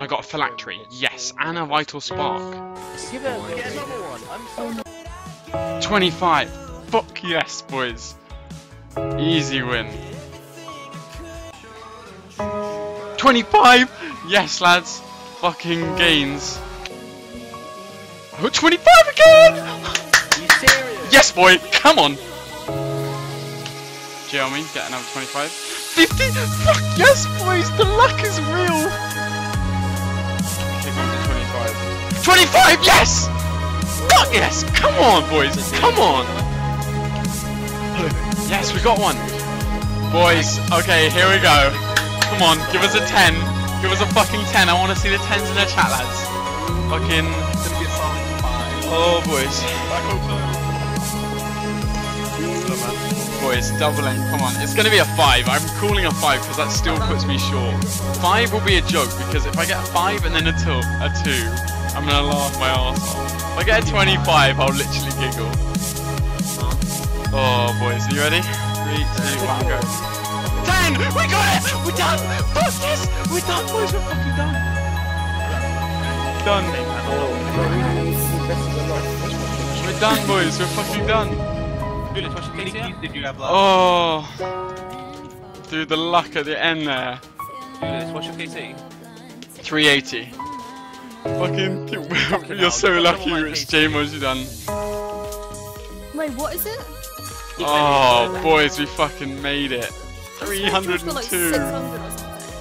I got a phylactery, yes, and a vital spark. Give it, get another one. I'm so 25. Fuck yes, boys. Easy win. 25. Yes, lads. Fucking gains. I got 25 again. Are you serious? Yes, boy. Come on. Jeremy, get another 25. 50! Fuck yes, boys! The luck is real! Okay, going to 25. 25! Yes! Fuck yes! Come on, boys! Come on! Yes, we got one! Boys, okay, here we go. Come on, give us a 10. Give us a fucking 10. I want to see the 10s in the chat, lads. Fucking... Oh, boys. Boys, doubling, come on. It's going to be a 5. I'm calling a 5 because that still puts me short. 5 will be a joke because if I get a 5 and then a 2, I'm going to laugh my arse off. If I get a 25, I'll literally giggle. Oh, boys, are you ready? 3, 2, 1, go. 10! We got it! We're done! Fuck yes! We're done, boys! We're fucking done! Done. We're done, boys. We're fucking done. Oh, dude, the luck at the end there. What's your KC? 380. Fucking, you're so lucky, Rich Jamos, you done. Wait, what is it? Oh, boys, we fucking made it. 302.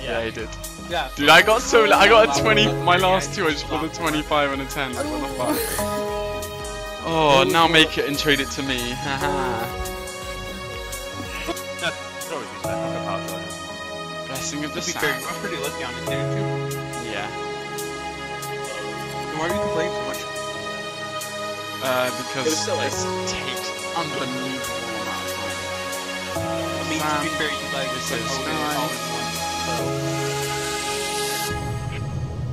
Yeah, he did. Yeah. Dude, I got so, I got a 20. My last two, I just pulled a 25 and a 10. What the fuck? Oh, now make it and trade it to me. Blessing of the sand. I'm pretty lucky on it too. Yeah. Why are you complaining so much? Because it takes unbelievable amount of time. I mean, to be fair, you like this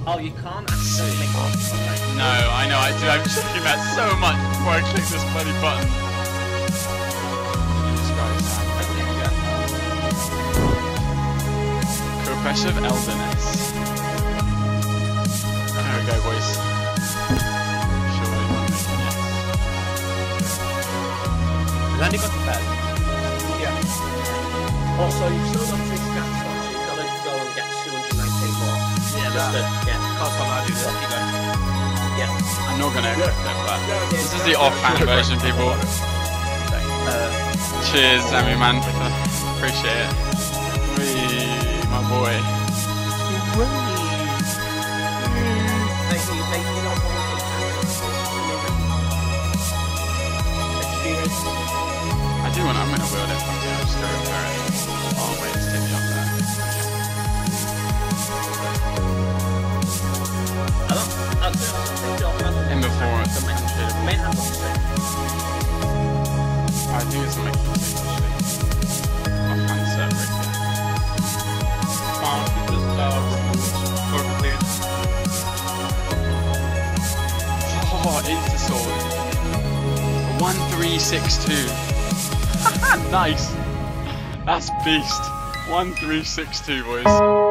Oh, you can't actually make it. No, I know, I do. I'm just thinking about so much before I click this bloody button. Kopesh of Elderness. There we go, boys. Surely one this one, yes. Landing on the bed. Yeah. Also, you've still got 6 gaps on, so you've got to go and get 219 more. I'm not gonna accept it, but this is the off-hand version, people. Cheers, Sammy man, appreciate it. Wee, my boy. I do want. I'm gonna build it. I'm just gonna repair it. Oh wait, it's getting up there. In the forest. I think it's a making actually. Offhand server again. Oh, Insta sword. 1362. Nice. That's beast. 1362, boys.